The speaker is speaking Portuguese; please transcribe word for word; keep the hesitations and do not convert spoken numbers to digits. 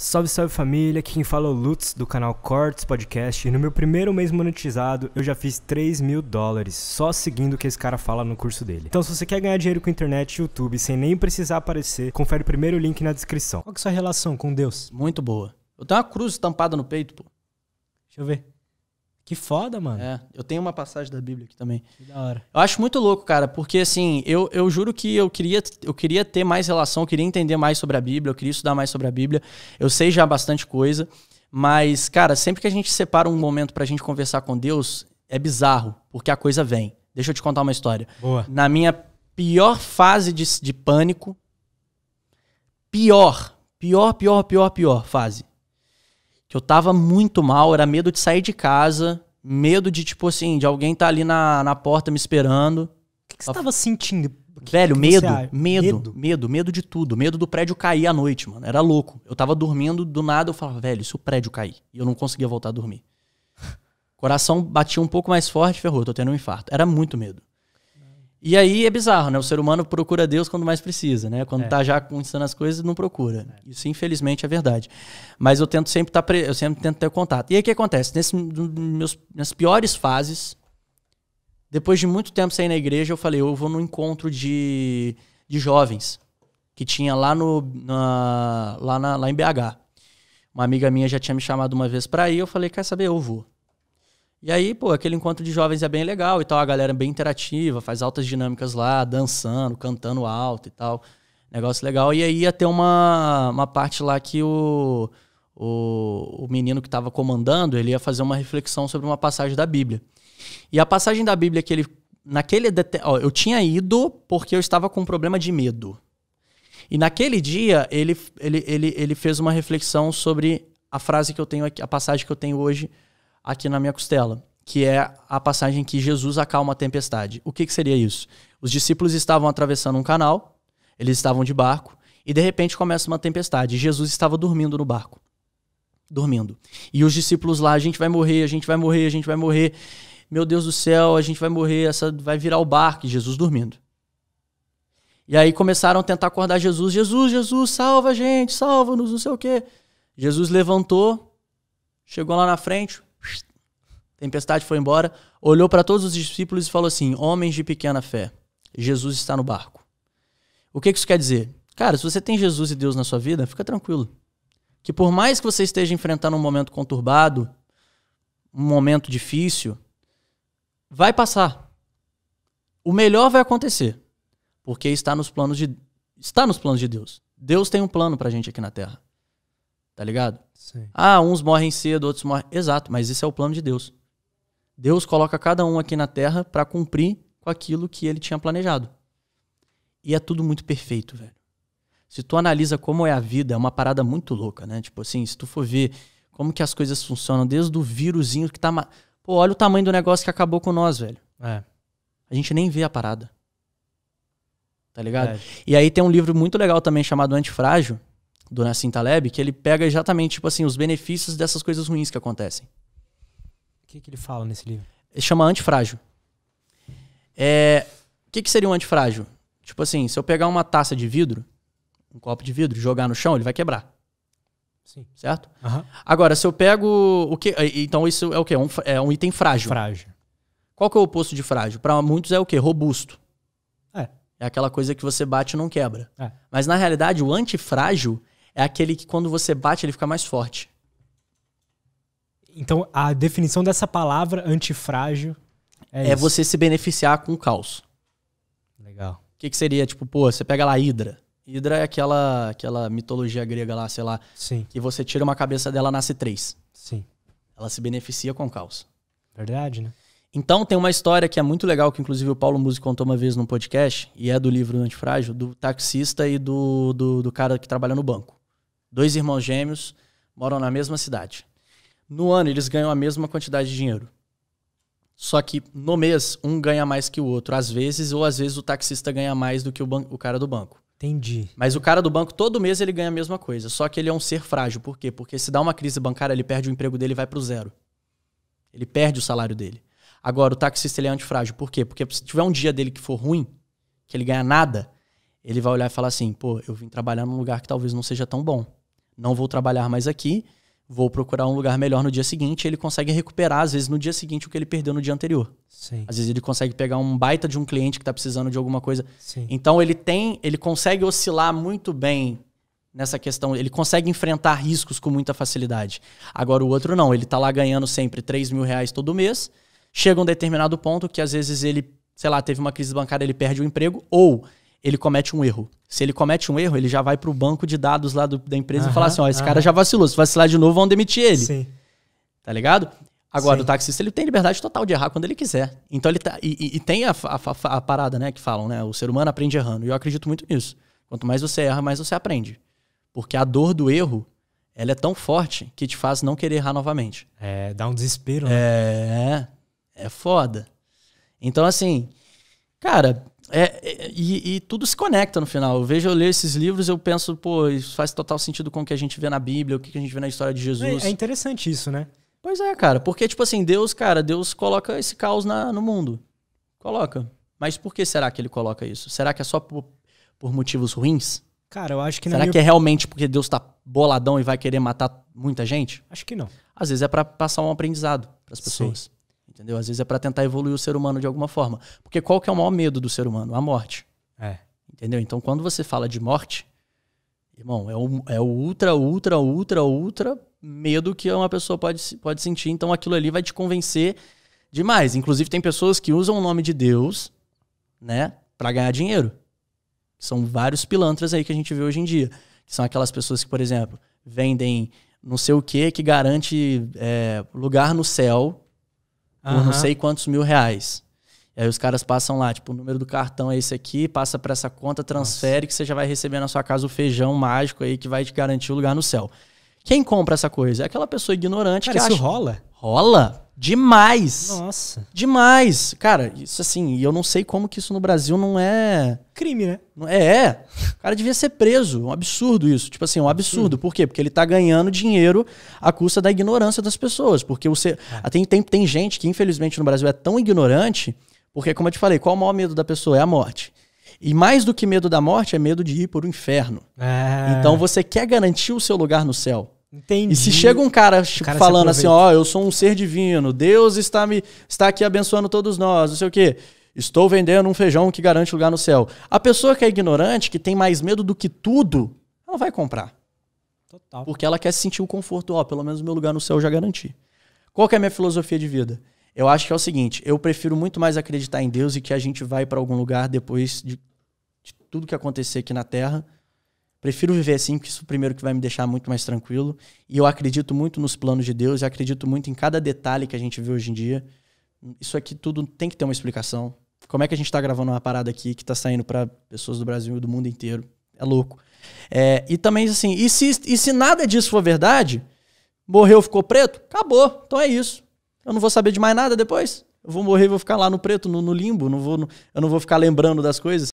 Salve, salve família, aqui quem fala é o Lutz do canal Cortes Podcast e no meu primeiro mês monetizado eu já fiz três mil dólares só seguindo o que esse cara fala no curso dele. Então se você quer ganhar dinheiro com internet e YouTube sem nem precisar aparecer, confere o primeiro link na descrição. Qual que é a sua relação com Deus? Muito boa. Eu tenho uma cruz estampada no peito, pô. Deixa eu ver. Que foda, mano. É, eu tenho uma passagem da Bíblia aqui também. Que da hora. Eu acho muito louco, cara, porque assim, eu, eu juro que eu queria, eu queria ter mais relação, eu queria entender mais sobre a Bíblia, eu queria estudar mais sobre a Bíblia. Eu sei já bastante coisa, mas, cara, sempre que a gente separa um momento pra gente conversar com Deus, é bizarro, porque a coisa vem. Deixa eu te contar uma história. Boa. Na minha pior fase de, de pânico, pior, pior, pior, pior, pior fase. Que eu tava muito mal, era medo de sair de casa, medo de, tipo assim, de alguém tá ali na, na porta me esperando. O que, que você tava sentindo? Que, Velho, que medo, medo, medo, medo, medo de tudo. Medo do prédio cair à noite, mano. Era louco. Eu tava dormindo, do nada eu falava, velho, se o prédio cair? E eu não conseguia voltar a dormir. Coração batia um pouco mais forte, ferrou, tô tendo um infarto. Era muito medo. E aí é bizarro, né? O ser humano procura Deus quando mais precisa, né? Quando é. tá já acontecendo as coisas, não procura. É. Isso, infelizmente, é verdade. Mas eu tento sempre tá pre... eu sempre tento ter contato. E aí o que acontece? Nesse, meus, nas piores fases, depois de muito tempo sem ir na igreja, eu falei, eu vou num encontro de, de jovens que tinha lá, no, na, lá, na, lá em B H. Uma amiga minha já tinha me chamado uma vez pra ir, eu falei, quer saber? Eu vou. E aí, pô, aquele encontro de jovens é bem legal e tal, a galera é bem interativa, faz altas dinâmicas lá, dançando, cantando alto e tal, negócio legal. E aí ia ter uma, uma parte lá que o, o, o menino que tava comandando, ele ia fazer uma reflexão sobre uma passagem da Bíblia. E a passagem da Bíblia que ele, naquele, ó, eu tinha ido porque eu estava com um problema de medo. E naquele dia ele, ele, ele, ele fez uma reflexão sobre a frase que eu tenho aqui, a passagem que eu tenho hoje, aqui na minha costela, que é a passagem que Jesus acalma a tempestade. O que, que seria isso? Os discípulos estavam atravessando um canal, eles estavam de barco, e de repente começa uma tempestade. E Jesus estava dormindo no barco. Dormindo. E os discípulos lá, a gente vai morrer, a gente vai morrer, a gente vai morrer. Meu Deus do céu, a gente vai morrer, essa vai virar o barco. E Jesus dormindo. E aí começaram a tentar acordar Jesus. Jesus, Jesus, salva a gente, salva-nos, não sei o quê. Jesus levantou, chegou lá na frente... Tempestade foi embora, olhou para todos os discípulos e falou assim, homens de pequena fé, Jesus está no barco. O que isso quer dizer? Cara, se você tem Jesus e Deus na sua vida, fica tranquilo. Que por mais que você esteja enfrentando um momento conturbado, um momento difícil, vai passar. O melhor vai acontecer, porque está nos planos de, está nos planos de Deus. Deus tem um plano pra gente aqui na Terra. Tá ligado? Sim. Ah, uns morrem cedo, outros morrem... Exato, mas isso é o plano de Deus. Deus coloca cada um aqui na Terra pra cumprir com aquilo que ele tinha planejado. E é tudo muito perfeito, velho. Se tu analisa como é a vida, é uma parada muito louca, né? Tipo assim, se tu for ver como que as coisas funcionam, desde o vírusinho que tá... Ma... Pô, olha o tamanho do negócio que acabou com nós, velho. É. A gente nem vê a parada. Tá ligado? É. E aí tem um livro muito legal também chamado Antifrágil, do Nassim Taleb, que ele pega exatamente, tipo assim, os benefícios dessas coisas ruins que acontecem. O que, que ele fala nesse livro? Ele chama antifrágil. É, o que, que seria um antifrágil? Tipo assim, se eu pegar uma taça de vidro, um copo de vidro, jogar no chão, ele vai quebrar. Sim. Certo? Uhum. Agora, se eu pego... o que? Então isso é o quê? Um, é um item frágil. Frágil. Qual que é o oposto de frágil? Para muitos é o quê? Robusto. É. É aquela coisa que você bate e não quebra. É. Mas na realidade, o antifrágil... é aquele que quando você bate, ele fica mais forte. Então, a definição dessa palavra, antifrágil, é É isso. Você se beneficiar com o caos. Legal. O que, que seria? Tipo, pô, você pega lá a Hidra. Hidra é aquela, aquela mitologia grega lá, sei lá. Sim. Que você tira uma cabeça dela, nasce três. Sim. Ela se beneficia com o caos. Verdade, né? Então, tem uma história que é muito legal, que inclusive o Paulo Muzi contou uma vez num podcast, e é do livro Antifrágil, do taxista e do, do, do cara que trabalha no banco. Dois irmãos gêmeos moram na mesma cidade. No ano, eles ganham a mesma quantidade de dinheiro. Só que no mês, um ganha mais que o outro. Às vezes, ou às vezes o taxista ganha mais do que o, banco, o cara do banco. Entendi. Mas o cara do banco, todo mês ele ganha a mesma coisa. Só que ele é um ser frágil. Por quê? Porque se dá uma crise bancária, ele perde o emprego dele e vai pro zero. Ele perde o salário dele. Agora, o taxista ele é antifrágil. Por quê? Porque se tiver um dia dele que for ruim, que ele ganha nada, ele vai olhar e falar assim, pô, eu vim trabalhar num lugar que talvez não seja tão bom. não vou trabalhar mais aqui, vou procurar um lugar melhor no dia seguinte, ele consegue recuperar, às vezes, no dia seguinte, o que ele perdeu no dia anterior. Sim. Às vezes ele consegue pegar um baita de um cliente que está precisando de alguma coisa. Sim. Então ele tem, ele consegue oscilar muito bem nessa questão, ele consegue enfrentar riscos com muita facilidade. Agora o outro não, ele está lá ganhando sempre três mil reais todo mês, chega um determinado ponto que às vezes ele, sei lá, teve uma crise bancária, ele perde o emprego, ou ele comete um erro. Se ele comete um erro, ele já vai para o banco de dados lá do, da empresa uhum, e fala assim, ó, esse uhum. cara já vacilou, se vacilar de novo, vão demitir ele. Sim. Tá ligado? Agora, Sim. o taxista, ele tem liberdade total de errar quando ele quiser. Então, ele tá... E, e, e tem a, a, a parada, né, que falam, né? O ser humano aprende errando. E eu acredito muito nisso. Quanto mais você erra, mais você aprende. Porque a dor do erro, ela é tão forte que te faz não querer errar novamente. É, dá um desespero, né? É, é foda. Então, assim, cara... É, e, e tudo se conecta no final. Eu vejo, eu leio esses livros, eu penso, pô, isso faz total sentido com o que a gente vê na Bíblia, o que a gente vê na história de Jesus. É, é interessante isso, né? Pois é, cara. Porque, tipo assim, Deus, cara, Deus coloca esse caos na, no mundo. Coloca. Mas por que será que ele coloca isso? Será que é só por, por motivos ruins? Cara, eu acho que não. Será minha... que é realmente porque Deus tá boladão e vai querer matar muita gente? Acho que não. Às vezes é pra passar um aprendizado pras pessoas. Sim. Entendeu? Às vezes é pra tentar evoluir o ser humano de alguma forma. Porque qual que é o maior medo do ser humano? A morte. É. Entendeu? Então, quando você fala de morte, irmão, é o, é o ultra, ultra, ultra, ultra medo que uma pessoa pode, pode sentir. Então, aquilo ali vai te convencer demais. Inclusive, tem pessoas que usam o nome de Deus, né, pra ganhar dinheiro. São vários pilantras aí que a gente vê hoje em dia. Que são aquelas pessoas que, por exemplo, vendem não sei o que que garante é, lugar no céu... Por uhum. não sei quantos mil reais. E aí os caras passam lá, tipo, o número do cartão é esse aqui, passa pra essa conta, transfere, Nossa. Que você já vai receber na sua casa o feijão mágico aí que vai te garantir o lugar no céu. Quem compra essa coisa? É aquela pessoa ignorante cara, que acha... Cara, isso rola? Rola? Demais! Nossa! Demais! Cara, isso assim, e eu não sei como que isso no Brasil não é... Crime, né? É, é. O cara devia ser preso. Um absurdo isso. Tipo assim, um absurdo. Sim. Por quê? Porque ele tá ganhando dinheiro à custa da ignorância das pessoas. Porque você... É. Tem, tem, tem gente que, infelizmente, no Brasil é tão ignorante, porque, como eu te falei, qual o maior medo da pessoa? É a morte. E mais do que medo da morte, é medo de ir por um inferno. É. Então você quer garantir o seu lugar no céu. Entendi. E se chega um cara, tipo, cara falando assim, ó, oh, eu sou um ser divino, Deus está, me, está aqui abençoando todos nós, não sei o quê. Estou vendendo um feijão que garante lugar no céu. A pessoa que é ignorante, que tem mais medo do que tudo, ela vai comprar. Total. Porque ela quer sentir o conforto, ó, oh, pelo menos o meu lugar no céu eu já garanti. Qual que é a minha filosofia de vida? Eu acho que é o seguinte, eu prefiro muito mais acreditar em Deus e que a gente vai pra algum lugar depois de, de tudo que acontecer aqui na Terra. Prefiro viver assim, porque isso primeiro que vai me deixar muito mais tranquilo. E eu acredito muito nos planos de Deus, eu acredito muito em cada detalhe que a gente vê hoje em dia. Isso aqui tudo tem que ter uma explicação. Como é que a gente tá gravando uma parada aqui que tá saindo para pessoas do Brasil e do mundo inteiro? É louco. É, e também assim, e se, e se nada disso for verdade, morreu, ficou preto, acabou. Então é isso. Eu não vou saber de mais nada depois. Eu vou morrer e vou ficar lá no preto, no, no limbo. Não vou, no, eu não vou ficar lembrando das coisas.